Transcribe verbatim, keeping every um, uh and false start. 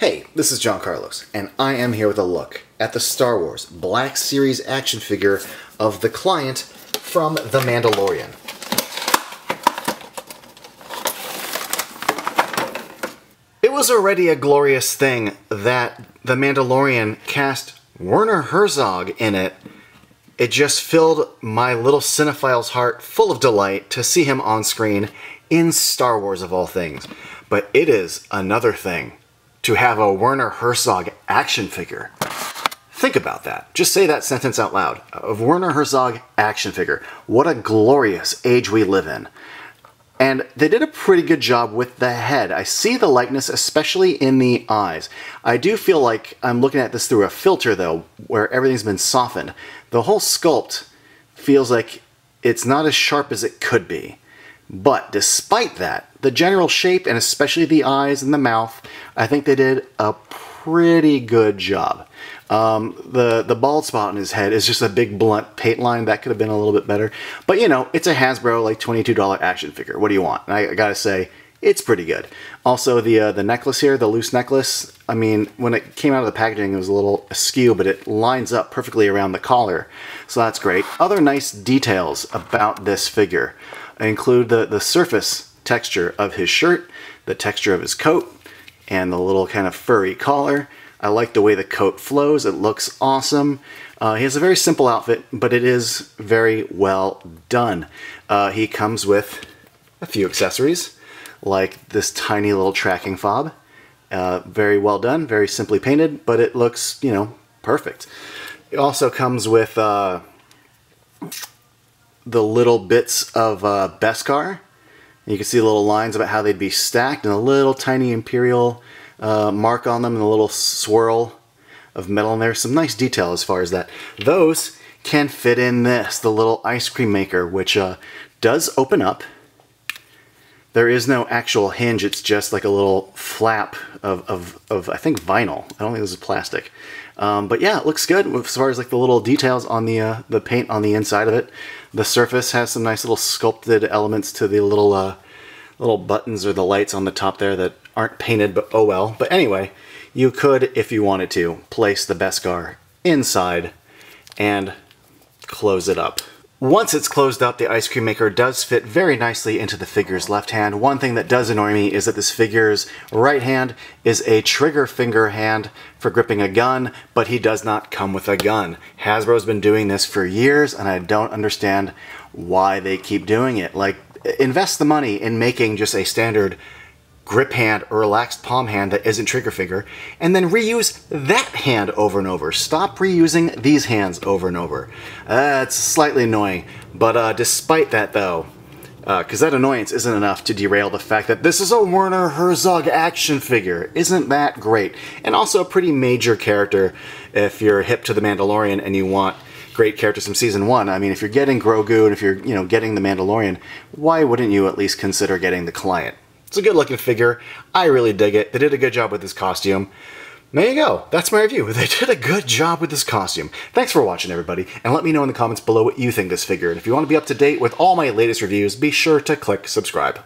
Hey, this is John Carlos, and I am here with a look at the Star Wars Black Series action figure of The Client from The Mandalorian. It was already a glorious thing that The Mandalorian cast Werner Herzog in it. It just filled my little cinephile's heart full of delight to see him on screen in Star Wars of all things. But it is another thing to have a Werner Herzog action figure. Think about that. Just say that sentence out loud. A Werner Herzog action figure. What a glorious age we live in. And they did a pretty good job with the head. I see the likeness, especially in the eyes. I do feel like I'm looking at this through a filter, though, where everything's been softened. The whole sculpt feels like it's not as sharp as it could be. But despite that, the general shape, and especially the eyes and the mouth, I think they did a pretty good job. Um, the, the bald spot in his head is just a big blunt paint line. That could have been a little bit better. But, you know, it's a Hasbro, like, twenty-two dollar action figure. What do you want? And I, I gotta say, it's pretty good. Also, the, uh, the necklace here, the loose necklace, I mean, when it came out of the packaging, it was a little askew, but it lines up perfectly around the collar. So that's great. Other nice details about this figure include the, the surface texture of his shirt, the texture of his coat, and the little kind of furry collar. I like the way the coat flows. It looks awesome. Uh, he has a very simple outfit, but it is very well done. Uh, he comes with a few accessories, like this tiny little tracking fob. Uh, very well done, very simply painted, but it looks, you know, perfect. It also comes with uh, the little bits of uh, beskar. You can see little lines about how they'd be stacked, and a little tiny imperial uh, mark on them, and a little swirl of metal in there. Some nice detail as far as that. Those can fit in this, the little ice cream maker, which uh, does open up. There is no actual hinge, it's just like a little flap of, of, of I think, vinyl. I don't think this is plastic. Um, but yeah, it looks good as far as like the little details on the, uh, the paint on the inside of it. The surface has some nice little sculpted elements to the little, uh, little buttons or the lights on the top there that aren't painted, but oh well. But anyway, you could, if you wanted to, place the beskar inside and close it up. Once it's closed up, the ice cream maker does fit very nicely into the figure's left hand. One thing that does annoy me is that this figure's right hand is a trigger finger hand for gripping a gun, but he does not come with a gun. Hasbro's been doing this for years, and I don't understand why they keep doing it. Like, invest the money in making just a standard grip hand or relaxed palm hand that isn't trigger finger, and then reuse that hand over and over. Stop reusing these hands over and over. Uh, it's slightly annoying, but uh, despite that though, because uh, that annoyance isn't enough to derail the fact that this is a Werner Herzog action figure. Isn't that great? And also a pretty major character if you're hip to The Mandalorian and you want great characters from season one. I mean, if you're getting Grogu and if you're, you know, getting The Mandalorian, why wouldn't you at least consider getting The Client? It's a good-looking figure. I really dig it. They did a good job with this costume. There you go. That's my review. They did a good job with this costume. Thanks for watching, everybody, and let me know in the comments below what you think of this figure. And if you want to be up to date with all my latest reviews, be sure to click subscribe.